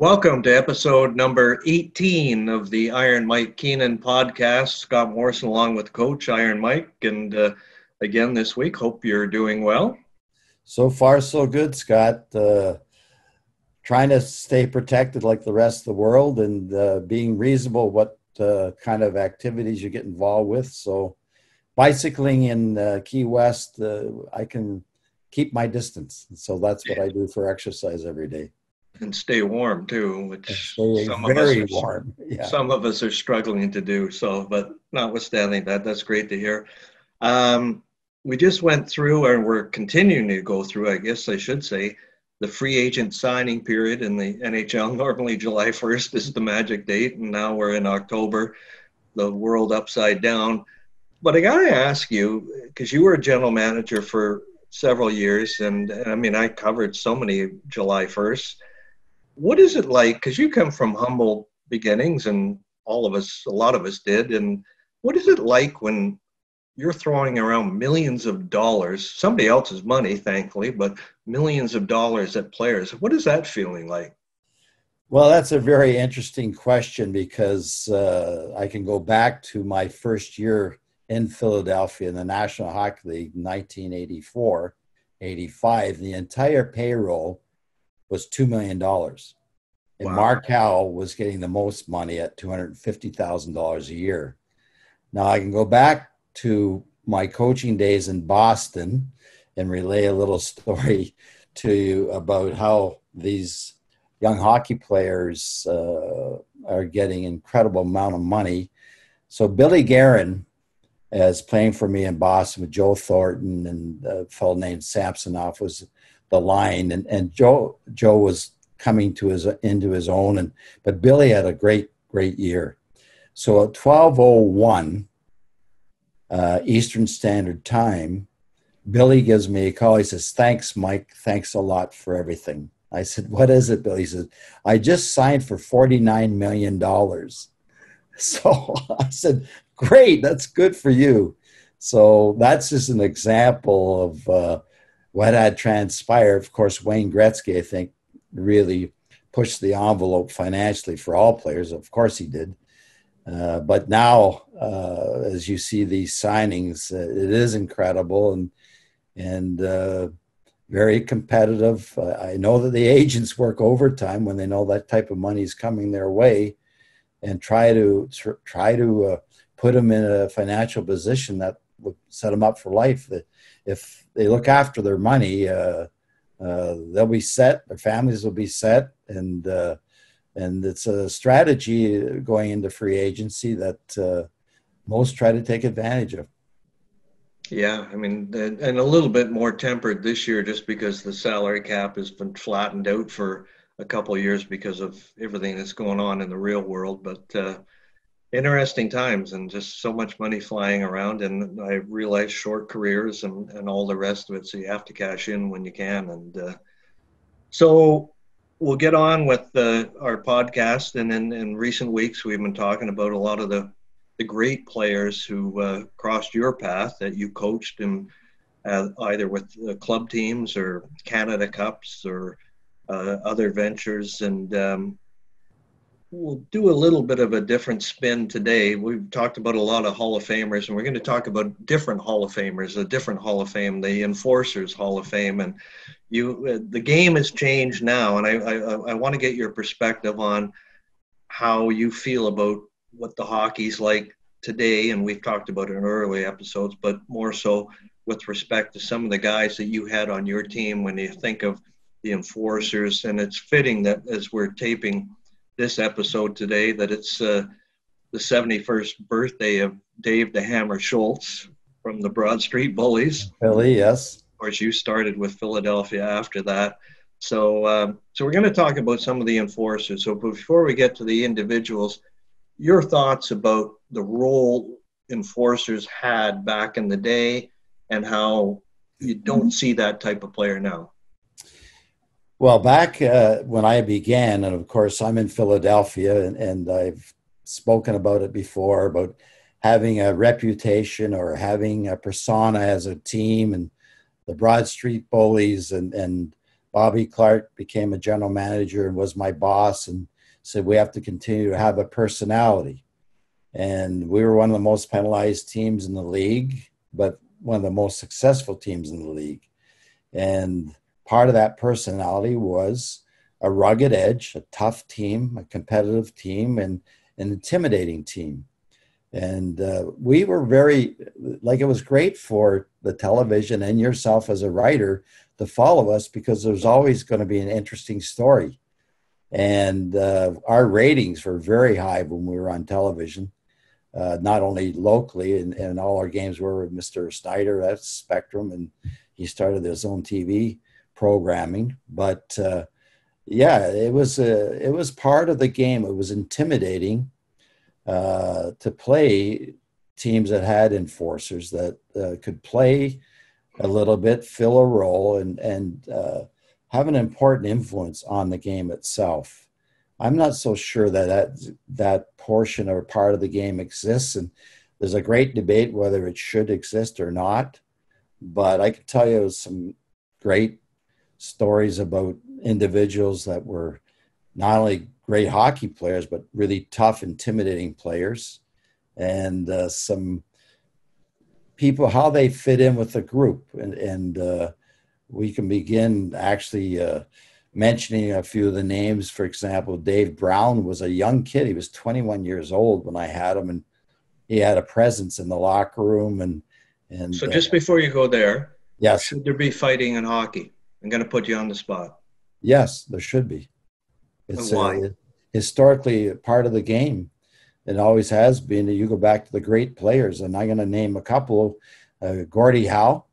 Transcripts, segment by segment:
Welcome to episode number 18 of the Iron Mike Keenan podcast. Scott Morrison along with Coach Iron Mike. And again this week, hope you're doing well. So far, so good, Scott. Trying to stay protected like the rest of the world and being reasonable what kind of activities you get involved with. So bicycling in Key West, I can keep my distance. So that's what I do for exercise every day. And stay warm too, which some of us are struggling to do. So, but notwithstanding that, that's great to hear. We just went through, and we're continuing to go through, I guess I should say, the free agent signing period in the NHL. Normally July 1st is the magic date, and now we're in October, the world upside down. But I gotta ask you, because you were a general manager for several years, and I mean, I covered so many July 1st. What is it like, because you come from humble beginnings, and all of us, a lot of us did, and what is it like when you're throwing around millions of dollars, somebody else's money, thankfully, but millions of dollars at players? What is that feeling like? Well, that's a very interesting question, because I can go back to my first year in Philadelphia in the National Hockey League, 1984, 85, the entire payroll was $2 million. And wow. Mark Howe was getting the most money at $250,000 a year. Now I can go back to my coaching days in Boston and relay a little story to you about how these young hockey players are getting incredible amount of money. So Billy Guerin is playing for me in Boston with Joe Thornton and a fellow named Samsonoff was the line, and Joe was coming to into his own, but Billy had a great year. So at 12:01 Eastern Standard Time, Billy gives me a call. He says, "Thanks, Mike. Thanks a lot for everything." I said, "What is it, Billy?" He said, "I just signed for $49 million." So I said, "Great, that's good for you." So that's just an example of what had transpired. Of course, Wayne Gretzky, I think, really pushed the envelope financially for all players. Of course he did. But now, as you see these signings, it is incredible and very competitive. I know that the agents work overtime when they know that type of money is coming their way and try to put them in a financial position that would set them up for life. If they look after their money, they'll be set, their families will be set, and it's a strategy going into free agency that most try to take advantage of. Yeah, I mean, and a little bit more tempered this year just because the salary cap has been flattened out for a couple of years because of everything that's going on in the real world, but interesting times and just so much money flying around, and I realized short careers and all the rest of it, so you have to cash in when you can. And so we'll get on with our podcast, and in recent weeks we've been talking about a lot of the great players who crossed your path that you coached, and either with club teams or Canada Cups or other ventures, and we'll do a little bit of a different spin today. We've talked about a lot of Hall of Famers, and we're going to talk about different Hall of Famers, a different Hall of Fame, the Enforcers Hall of Fame. And you, the game has changed now, and I want to get your perspective on how you feel about what the hockey's like today, and we've talked about it in early episodes, but more so with respect to some of the guys that you had on your team when you think of the Enforcers. And it's fitting that as we're taping this episode today that it's the 71st birthday of Dave the Hammer Schultz from the Broad Street Bullies. Philly, yes. Of course, you started with Philadelphia after that. So we're going to talk about some of the Enforcers. So before we get to the individuals, your thoughts about the role Enforcers had back in the day and how you don't see that type of player now. Well, back when I began, and of course I'm in Philadelphia, and I've spoken about it before, about having a reputation or having a persona as a team, and the Broad Street Bullies and Bobby Clark became a general manager and was my boss and said, we have to continue to have a personality. And we were one of the most penalized teams in the league, but one of the most successful teams in the league. And part of that personality was a rugged edge, a tough team, a competitive team, and an intimidating team. And we were very, like, it was great for the television and yourself as a writer to follow us because there's always going to be an interesting story. And our ratings were very high when we were on television, not only locally, and all our games were with Mr. Snyder, that's Spectrum, and he started his own TV programming. But yeah, it was part of the game. It was intimidating to play teams that had enforcers that could play a little bit, fill a role, and have an important influence on the game itself. I'm not so sure that portion or part of the game exists, and there's a great debate whether it should exist or not, but I can tell you some great stories about individuals that were not only great hockey players, but really tough, intimidating players, and some people, how they fit in with the group, and we can begin actually mentioning a few of the names. For example, Dave Brown was a young kid. He was 21 years old when I had him, and he had a presence in the locker room. And so just before you go there, yes, should there be fighting in hockey? I'm going to put you on the spot. Yes, there should be. It's historically part of the game. It always has been. You go back to the great players, and I'm going to name a couple. Gordie Howe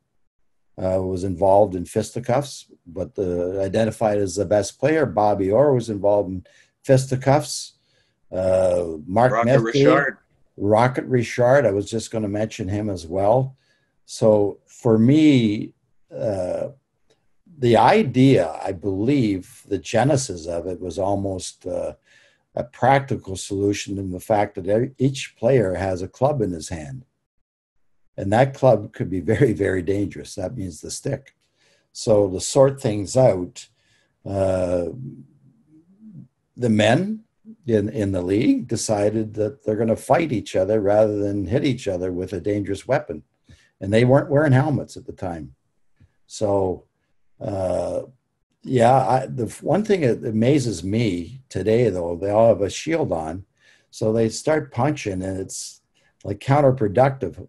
was involved in fisticuffs, but identified as the best player. Bobby Orr was involved in fisticuffs. Mark Messier, Rocket Richard. I was just going to mention him as well. So for me, the idea, I believe, the genesis of it was almost a practical solution in the fact that each player has a club in his hand. And that club could be very, very dangerous. That means the stick. So to sort things out, the men in the league decided that they're going to fight each other rather than hit each other with a dangerous weapon. And they weren't wearing helmets at the time. So, the one thing that amazes me today, though, they all have a shield on. So they start punching, and it's like counterproductive.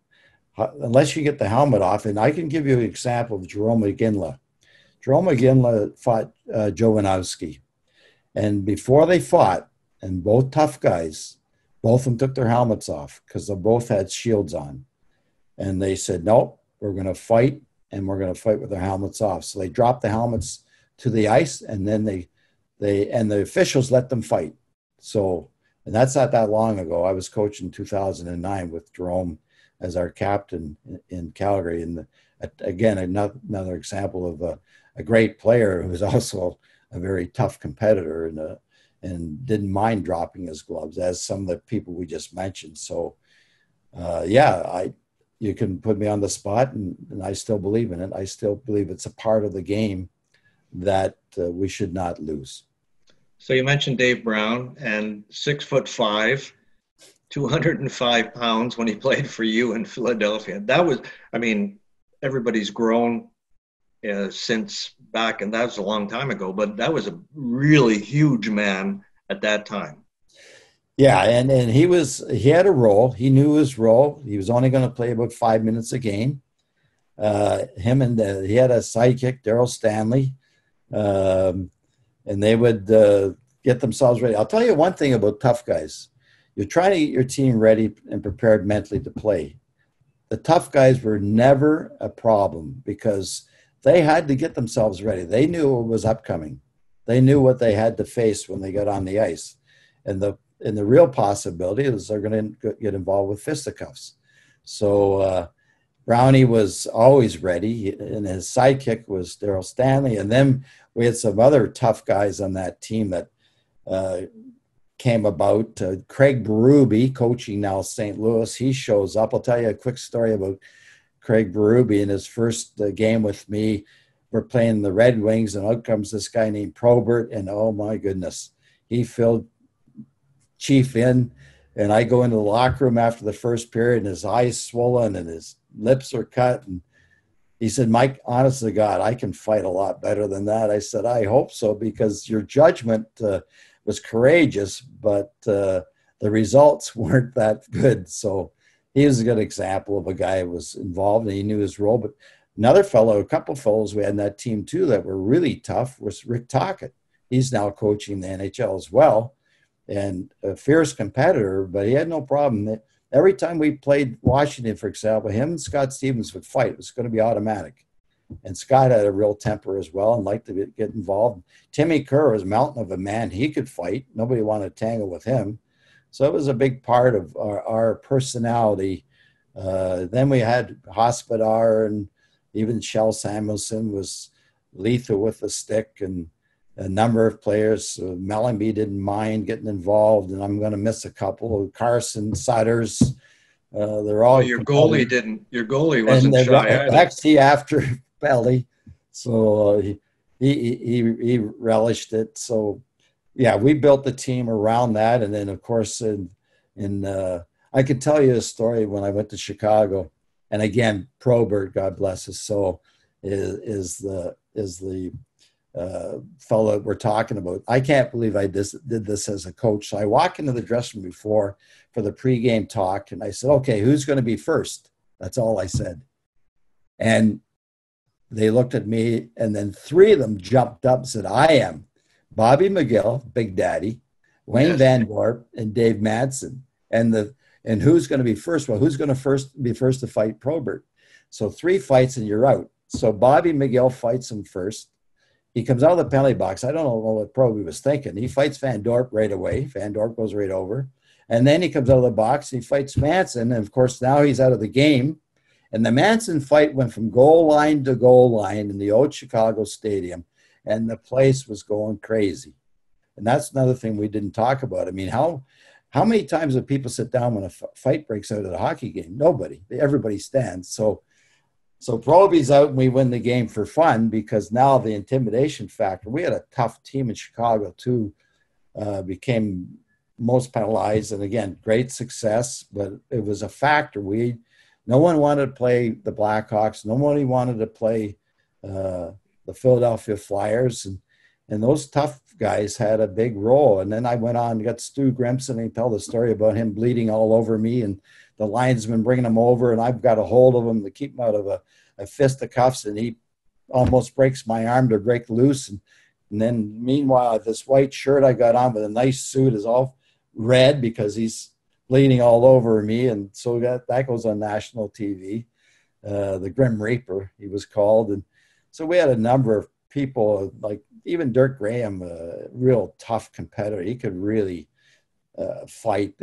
Unless you get the helmet off, and I can give you an example of Jerome Iginla. Jerome Iginla fought Jovanovski, and before they fought, and both tough guys, both of them took their helmets off because they both had shields on, and they said, "Nope, we're going to fight, and we're going to fight with our helmets off." So they dropped the helmets to the ice, and then they and the officials let them fight. So, and that's not that long ago. I was coaching in 2009 with Jerome as our captain in Calgary. And again, another example of a great player who was also a very tough competitor and didn't mind dropping his gloves, as some of the people we just mentioned. So, you can put me on the spot, and I still believe in it. I still believe it's a part of the game that we should not lose. So you mentioned Dave Brown, and 6'5", 205 pounds when he played for you in Philadelphia. That was, I mean, everybody's grown since back, and that was a long time ago, but that was a really huge man at that time. Yeah, and he had a role. He knew his role. He was only going to play about 5 minutes a game. He had a sidekick, Darryl Stanley, and they would get themselves ready. I'll tell you one thing about tough guys. You're trying to get your team ready and prepared mentally to play. The tough guys were never a problem because they had to get themselves ready. They knew what was upcoming. They knew what they had to face when they got on the ice. And the real possibility is they're going to get involved with fisticuffs. So Brownie was always ready, and his sidekick was Darryl Stanley. And then we had some other tough guys on that team that came about. Craig Berube, coaching now St. Louis, he shows up. I'll tell you a quick story about Craig Berube in his first game with me. we're playing the Red Wings, and out comes this guy named Probert, and oh my goodness, he filled Chief in. And I go into the locker room after the first period, and his eyes swollen and his lips are cut. And he said, Mike, honest to God, I can fight a lot better than that. I said, I hope so, because your judgment was courageous, but the results weren't that good. So he was a good example of a guy who was involved and he knew his role. But another fellow, a couple of fellows we had in that team too that were really tough was Rick Tocchet. He's now coaching the NHL as well, and a fierce competitor, but he had no problem. Every time we played Washington, for example, him and Scott Stevens would fight. It was going to be automatic. And Scott had a real temper as well and liked to get involved. Timmy Kerr was a mountain of a man. He could fight. Nobody wanted to tangle with him. So it was a big part of our personality. Then we had Hospodar, and even Shel Samuelson was lethal with the stick, and a number of players. Mellenby didn't mind getting involved, and I'm going to miss a couple. Carson, Sutters, they're all. Well, your goalie didn't. Your goalie wasn't shy. Actually, after Belly, so he relished it. So yeah, we built the team around that, and then of course, in I could tell you a story when I went to Chicago, and again, Probert, God bless his soul, is the fellow we're talking about. I can't believe I did this as a coach. So I walk into the dressing room before for the pregame talk, and I said, okay, who's going to be first? That's all I said. And they looked at me, and then three of them jumped up and said, I am. Bobby McGill, Big Daddy, Wayne Van Dorp, and Dave Madsen. And who's going to be first? Well, who's going to be first to fight Probert? So three fights and you're out. So Bobby McGill fights him first. He comes out of the penalty box. I don't know what Probert was thinking. He fights Van Dorp right away. Van Dorp goes right over. And then he comes out of the box. He fights Madsen. And, of course, now he's out of the game. And the Madsen fight went from goal line in the old Chicago Stadium. And the place was going crazy. And that's another thing we didn't talk about. I mean, how many times do people sit down when a fight breaks out at a hockey game? Nobody. Everybody stands. So Proby's out and we win the game for fun, because now the intimidation factor, we had a tough team in Chicago too, became most penalized, and again, great success, but it was a factor. No one wanted to play the Blackhawks. Nobody wanted to play the Philadelphia Flyers, and those tough guys had a big role. And then I went on and got Stu Grimson, and he told the story about him bleeding all over me and the linesman bringing him over, and I've got a hold of him to keep him out of a fist of cuffs, and he almost breaks my arm to break loose. And then meanwhile, this white shirt I got on with a nice suit is all red because he's bleeding all over me. And so that goes on national TV, the Grim Reaper, he was called. And so we had a number of people, like even Dirk Graham, a real tough competitor. He could really fight.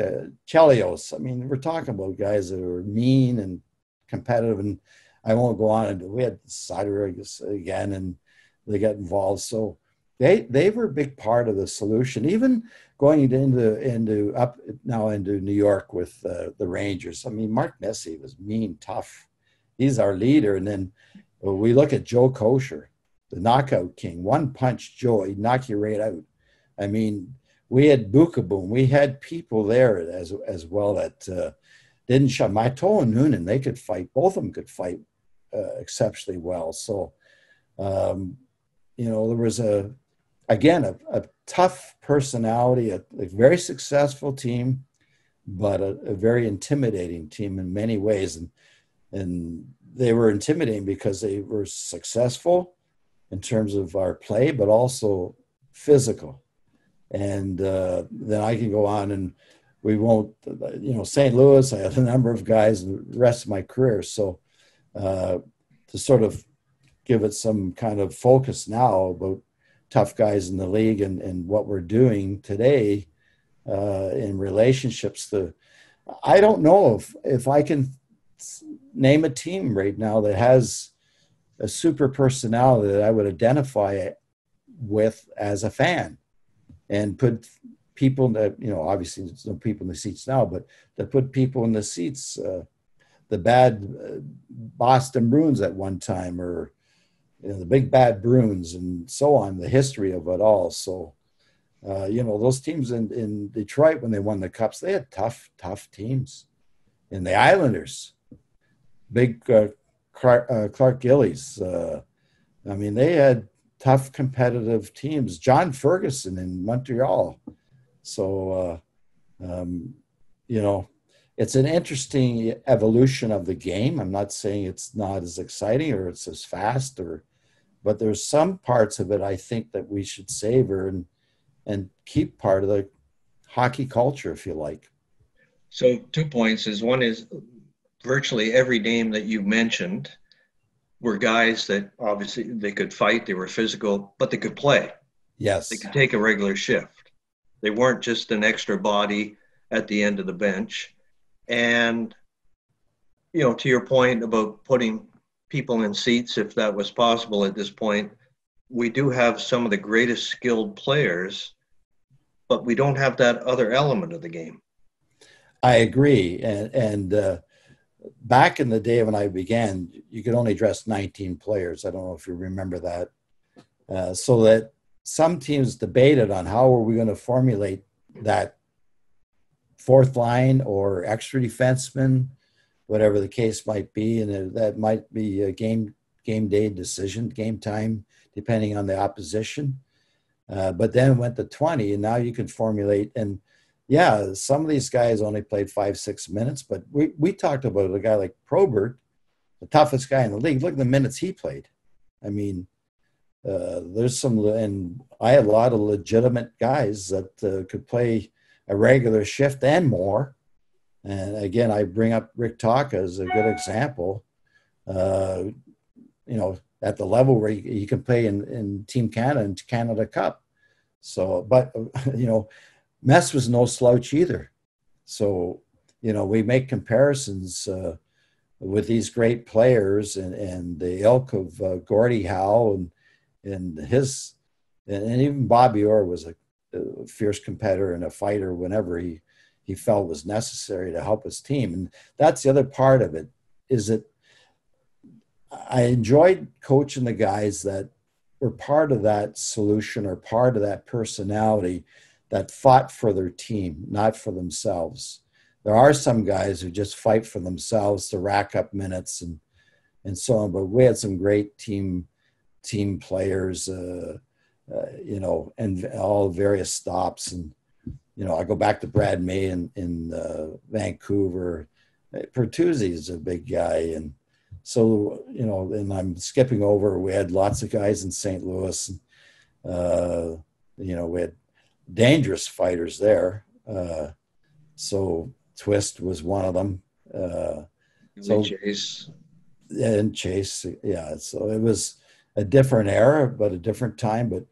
Chelios, I mean, we're talking about guys that were mean and competitive, and I won't go on. We had Sather again, and they got involved. So they were a big part of the solution, even going into up now into New York with the Rangers. I mean, Mark Messier was mean, tough. He's our leader. And then we look at Joe Kosher, the knockout king, one punch Joe, he'd knock you right out. I mean, we had Bookaboom. We had people there as well that didn't shut. Maito and Noonan, they could fight. Both of them could fight exceptionally well. So, there was a tough personality, a very successful team, but a very intimidating team in many ways. And they were intimidating because they were successful in terms of our play, but also physical. And then I can go on, and we won't, St. Louis, I had a number of guys in the rest of my career. So to sort of give it some kind of focus now about tough guys in the league and what we're doing today in relationships. I don't know if I can name a team right now that has a super personality that I would identify with as a fan. And put people that, obviously there's no people in the seats now, but to put people in the seats, the bad Boston Bruins at one time, or you know, the big bad Bruins and so on, the history of it all. So, you know, those teams in Detroit, when they won the Cups, they had tough, tough teams. And the Islanders, big Clark Gillies. I mean, they had tough, competitive teams. John Ferguson in Montreal. So, you know, it's an interesting evolution of the game. I'm not saying it's not as exciting or it's as fast, but there's some parts of it I think that we should savor and keep part of the hockey culture, if you like. So 2 points is, one is virtually every name that you mentioned were guys that obviously they could fight, they were physical, but they could play. Yes. They could take a regular shift. They weren't just an extra body at the end of the bench. And, you know, to your point about putting people in seats, if that was possible at this point, we do have some of the greatest skilled players, but we don't have that other element of the game. I agree. And back in the day when I began, you could only dress 19 players. I don't know if you remember that. So that some teams debated on how are we going to formulate that fourth line or extra defenseman, whatever the case might be. And that might be a game day decision, game time, depending on the opposition. But then it went to 20, and now you can formulate. And yeah, some of these guys only played 5-6 minutes, but we talked about a guy like Probert, the toughest guy in the league. Look at the minutes he played. I mean, there's some, and I had a lot of legitimate guys that could play a regular shift and more. And again, I bring up Rick Tocchet as a good example, you know, at the level where he can play in Team Canada and Canada Cup. So, but, you know, Mess was no slouch either. So, you know, we make comparisons with these great players and the ilk of Gordie Howe and even Bobby Orr was a fierce competitor and a fighter whenever he felt was necessary to help his team. And that's the other part of it, is that I enjoyed coaching the guys that were part of that solution or part of that personality that fought for their team, not for themselves. There are some guys who just fight for themselves to rack up minutes and so on, but we had some great team players, you know, and all various stops. And, you know, I go back to Brad May in Vancouver. Pertuzzi is a big guy. And so, you know, and I'm skipping over, we had lots of guys in St. Louis. You know, we had dangerous fighters there. So Twist was one of them. So Chase. And Chase, yeah. So it was a different era, but a different time. But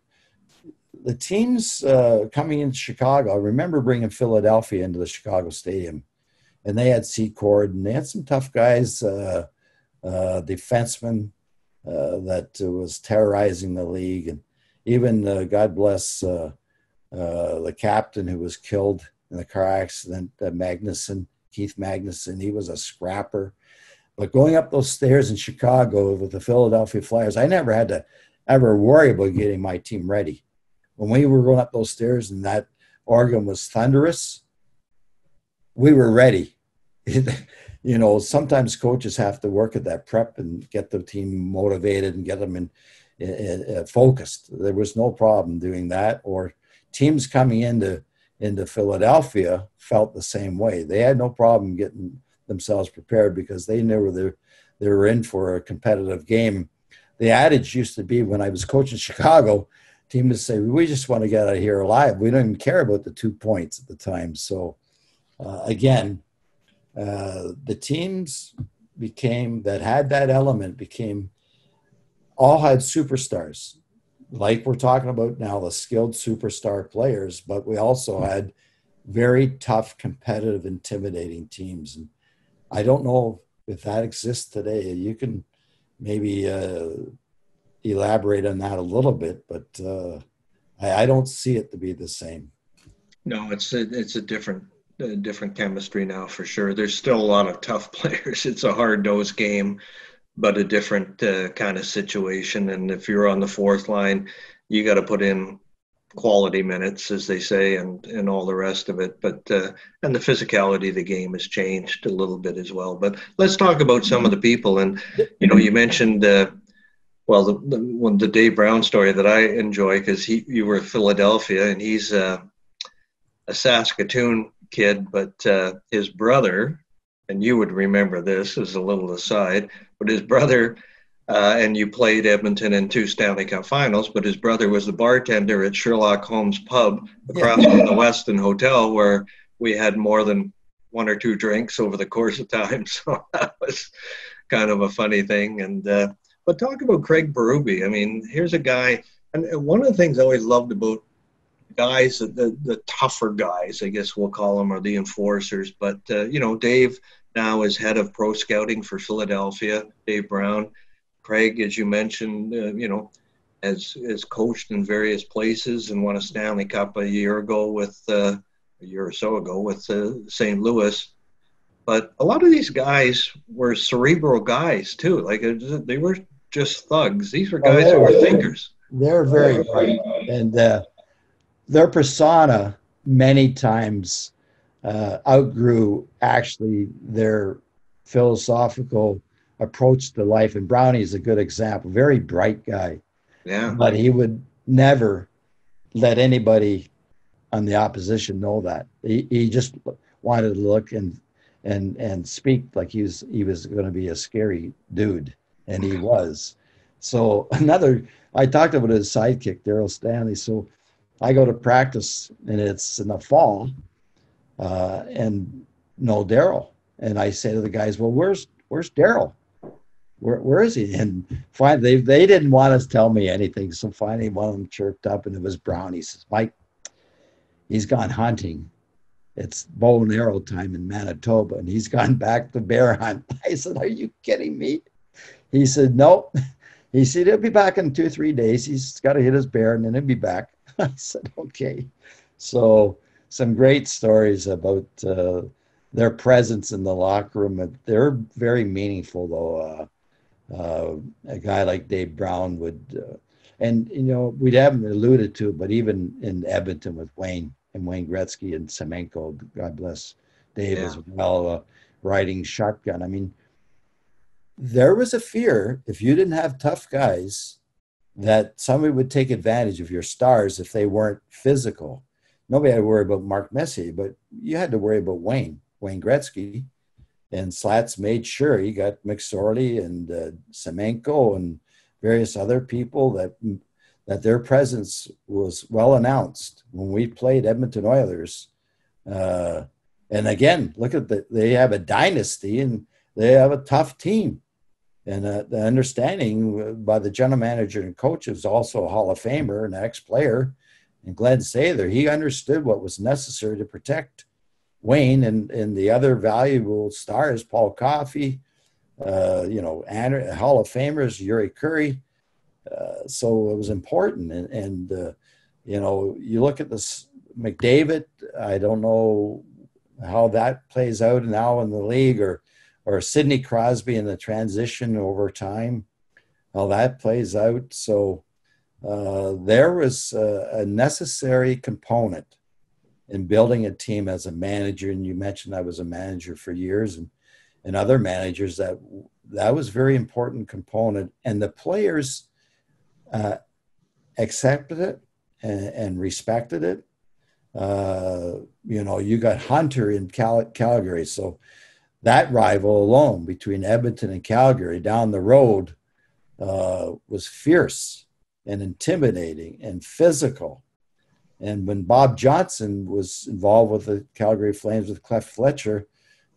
the teams coming into Chicago, I remember bringing Philadelphia into the Chicago Stadium, and they had Secord, and they had some tough guys, defensemen that was terrorizing the league. And even, God bless, the captain who was killed in the car accident, Magnuson, Keith Magnuson, he was a scrapper. But going up those stairs in Chicago with the Philadelphia Flyers, I never had to ever worry about getting my team ready. When we were going up those stairs and that organ was thunderous, we were ready. You know, sometimes coaches have to work at that prep and get the team motivated and get them in focused. There was no problem doing that. Or teams coming into Philadelphia felt the same way. They had no problem getting themselves prepared because they knew they were in for a competitive game. The adage used to be when I was coaching Chicago, team would say, we just want to get out of here alive. We don't even care about the 2 points at the time. So again, the teams became, that had that element became, all had superstars. Like we're talking about now, the skilled superstar players, but we also had very tough, competitive, intimidating teams. And I don't know if that exists today. You can maybe elaborate on that a little bit, but I don't see it to be the same. No, it's a different chemistry now for sure. There's still a lot of tough players. It's a hard-nosed game. but a different kind of situation. And if you're on the fourth line, you got to put in quality minutes, as they say, and all the rest of it. But and the physicality of the game has changed a little bit as well. But let's talk about some of the people. And, you know, you mentioned, well, the Dave Brown story that I enjoy, because you were in Philadelphia, and he's a Saskatoon kid, but his brother, and you would remember this as a little aside, but his brother, and you played Edmonton in 2 Stanley Cup finals, but his brother was the bartender at Sherlock Holmes Pub across from the Westin Hotel, where we had more than 1 or 2 drinks over the course of time. So that was kind of a funny thing. And but talk about Craig Berube. I mean, here's a guy, and one of the things I always loved about guys, the tougher guys, I guess we'll call them, are the enforcers. But, you know, Dave now is head of pro scouting for Philadelphia, Dave Brown. Craig, as you mentioned, you know, has coached in various places and won a Stanley Cup a year or so ago with St. Louis. But a lot of these guys were cerebral guys too. Like they were just thugs. These were guys who were thinkers. They're very bright, and their persona many times outgrew actually their philosophical approach to life, and Brownie is a good example. Very bright guy, yeah. But he would never let anybody on the opposition know that. He just wanted to look and speak like he was going to be a scary dude, and he was. So I talked about his sidekick, Darryl Stanley. So I go to practice, and it's in the fall, and no Darryl. And I say to the guys, "Well, where's Darryl? Where is he?" And finally, they didn't want to tell me anything. So finally, one of them chirped up, and it was Brown. He says, "Mike, he's gone hunting. It's bow and arrow time in Manitoba, and he's gone back to bear hunt." I said, "Are you kidding me?" He said, "Nope." He said, "He'll be back in 2-3 days. He's got to hit his bear, and then he'll be back." I said, "Okay." So some great stories about their presence in the locker room. They're very meaningful, though. A guy like Dave Brown would, and you know, we haven't alluded to it, but even in Edmonton with Wayne Gretzky and Semenko, God bless Dave as well, riding shotgun. I mean, there was a fear, if you didn't have tough guys, that somebody would take advantage of your stars if they weren't physical. Nobody had to worry about Mark Messier, but you had to worry about Wayne Gretzky. And Slats made sure he got McSorley and Semenko and various other people that their presence was well announced when we played Edmonton Oilers. And again, look at they have a dynasty and they have a tough team. And the understanding by the general manager and coach is also a Hall of Famer and an ex-player, and Glenn Sather, he understood what was necessary to protect Wayne and the other valuable stars, Paul Coffey, you know, Hall of Famers, Yuri Curry. So it was important. And you know, you look at this McDavid, I don't know how that plays out now in the league, or Sidney Crosby in the transition over time, how that plays out. So there was a necessary component in building a team as a manager. And you mentioned I was a manager for years, and other managers, that was a very important component. And the players accepted it and respected it. You know, you got Hunter in Calgary. So that rival alone between Edmonton and Calgary down the road was fierce and intimidating and physical. And when Bob Johnson was involved with the Calgary Flames with Cliff Fletcher,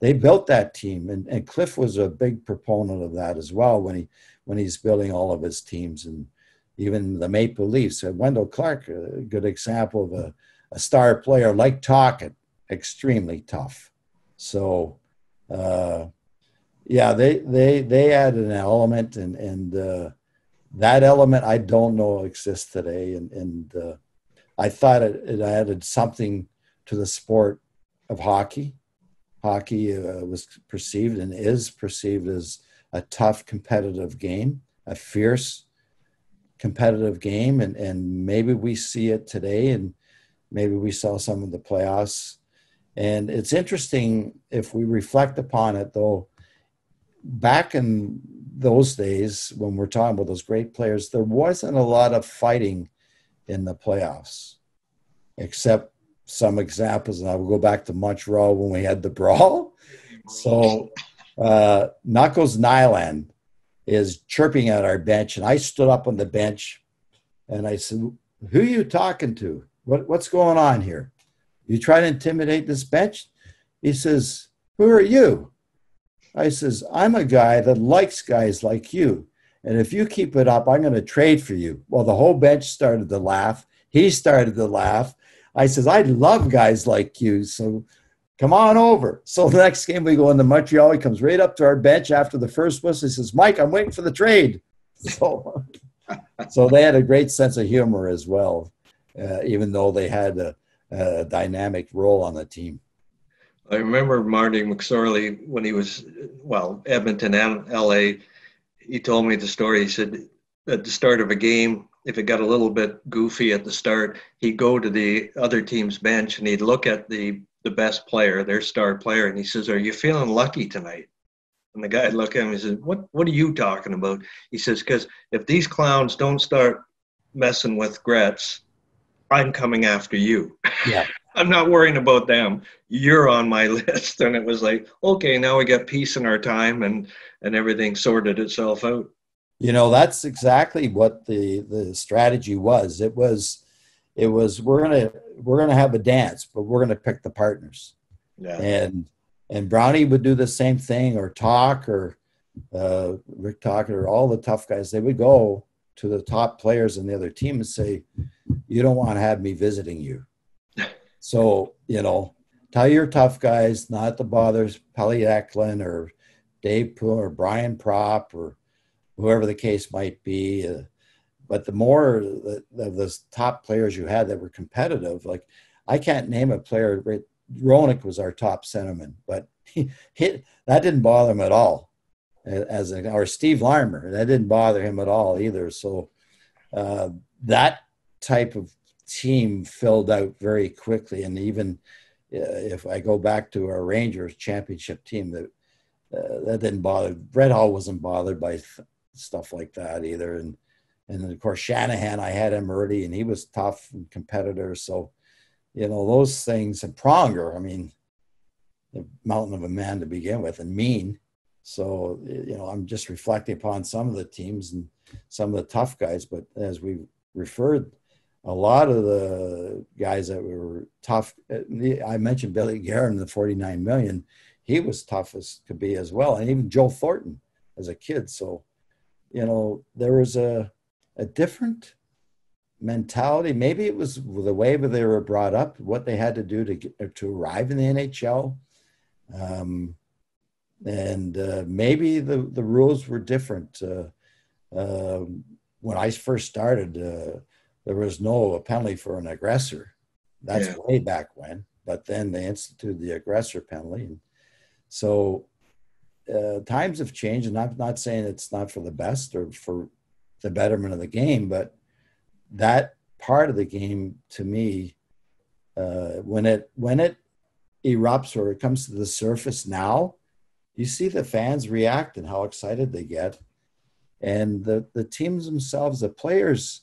they built that team. And Cliff was a big proponent of that as well when he's building all of his teams, and even the Maple Leafs. Wendell Clark, a good example of a star player like Tocchet, extremely tough. So, they added an element, and that element I don't know exists today. And I thought it added something to the sport of hockey. Hockey was perceived and is perceived as a tough competitive game, a fierce competitive game. And maybe we see it today, and maybe we saw some in the playoffs. And it's interesting, if we reflect upon it, though, back in those days when we're talking about those great players, there wasn't a lot of fighting in the playoffs, except some examples. And I will go back to Montreal when we had the brawl. So Knuckles Nyland is chirping at our bench, and I stood up on the bench and I said, who are you talking to? What's going on here? You try to intimidate this bench? He says, who are you? I says, I'm a guy that likes guys like you. And if you keep it up, I'm going to trade for you. Well, the whole bench started to laugh. He started to laugh. I says, I love guys like you, so come on over. So the next game we go into Montreal, he comes right up to our bench after the first whistle. He says, Mike, I'm waiting for the trade. So they had a great sense of humor as well, even though they had a dynamic role on the team. I remember Marty McSorley, when he was, well, Edmonton and LA, he told me the story. He said at the start of a game, if it got a little bit goofy at the start, he'd go to the other team's bench and he'd look at the best player, their star player, and he says, are you feeling lucky tonight? And the guy'd look at him and he said, what are you talking about? He says, because if these clowns don't start messing with Gretz, I'm coming after you. Yeah. I'm not worrying about them. You're on my list. And it was like, okay, now we got peace in our time, and everything sorted itself out. You know, that's exactly what the strategy was. It was we're gonna have a dance, but we're gonna pick the partners. Yeah. And Brownie would do the same thing, or Toc, or Rick Tocchet, or all the tough guys. They would go to the top players in the other team and say, you don't want to have me visiting you. So, you know, tell your tough guys not to bother Pelly Eklund or Dave Poon or Brian Propp or whoever the case might be. But the more of those top players you had that were competitive, like I can't name a player. Ronick was our top centerman, but that didn't bother him at all. Or Steve Larmer, that didn't bother him at all either. So that type of team filled out very quickly. And even if I go back to our Rangers championship team, that didn't bother. Brett Hall wasn't bothered by stuff like that either. And then of course, Shanahan, I had him early, and he was tough and competitor. So, you know, those things. And Pronger, I mean, the mountain of a man to begin with, and mean. So, you know, I'm just reflecting upon some of the teams and some of the tough guys. But as we referred, a lot of the guys that were tough, I mentioned Billy Guerin, the 49 million, he was tough as could be as well. And even Joe Thornton as a kid. So, you know, there was a different mentality. Maybe it was the way that they were brought up, what they had to do to arrive in the NHL. And maybe the rules were different. When I first started, there was no penalty for an aggressor. That's way back when. But then they instituted the aggressor penalty. And so times have changed, and I'm not saying it's not for the best or for the betterment of the game, but that part of the game, to me, when it erupts or it comes to the surface now, you see the fans react and how excited they get. And the teams themselves, the players,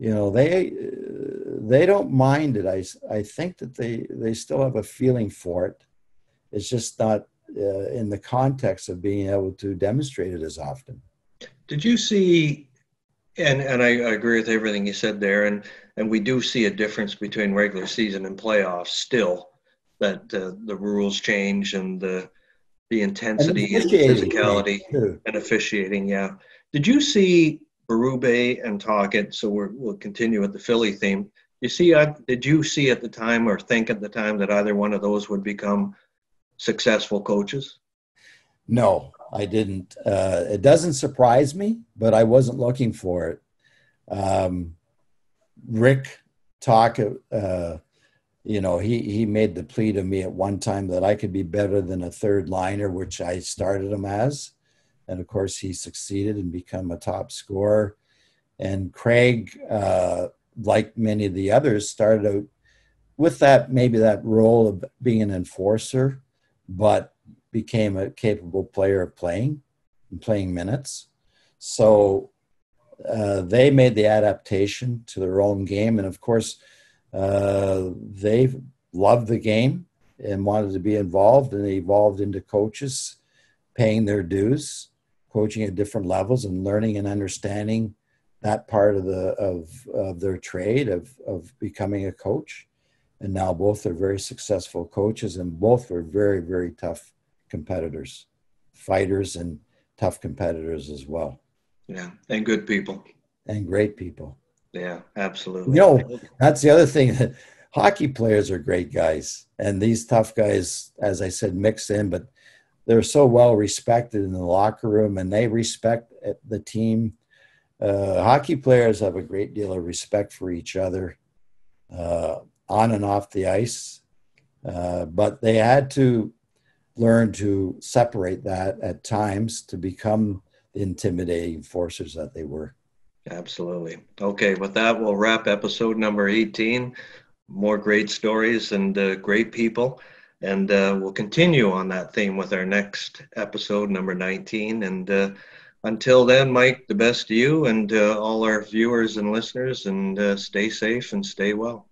you know, they don't mind it. I think that they still have a feeling for it. It's just not in the context of being able to demonstrate it as often. Did you see, and I agree with everything you said there, and we do see a difference between regular season and playoffs still, that the rules change and the intensity and physicality and officiating. Yeah. Did you see Berube and Tocchet? So we'll continue with the Philly theme. Did you see at the time or think at the time that either one of those would become successful coaches? No, I didn't. It doesn't surprise me, but I wasn't looking for it. Rick Tocchet, you know, he made the plea to me at one time that I could be better than a third liner, which I started him as. And of course, he succeeded and become a top scorer. And Craig, like many of the others, started out with that, maybe that role of being an enforcer, but became a capable player of playing and playing minutes. So they made the adaptation to their own game. And of course, they loved the game and wanted to be involved, and they evolved into coaches, paying their dues, coaching at different levels and learning and understanding that part of the of their trade of becoming a coach. And now both are very successful coaches, and both were very, very tough competitors, fighters and tough competitors as well. Yeah, and good people. And great people. Yeah, absolutely. You know, that's the other thing. That hockey players are great guys, and these tough guys, as I said, mix in, but they're so well respected in the locker room, and they respect the team. Hockey players have a great deal of respect for each other on and off the ice, but they had to learn to separate that at times to become the intimidating forces that they were. Absolutely. Okay, with that, we'll wrap episode number 18. More great stories and great people. And we'll continue on that theme with our next episode, number 19. And until then, Mike, the best to you and all our viewers and listeners. And stay safe and stay well.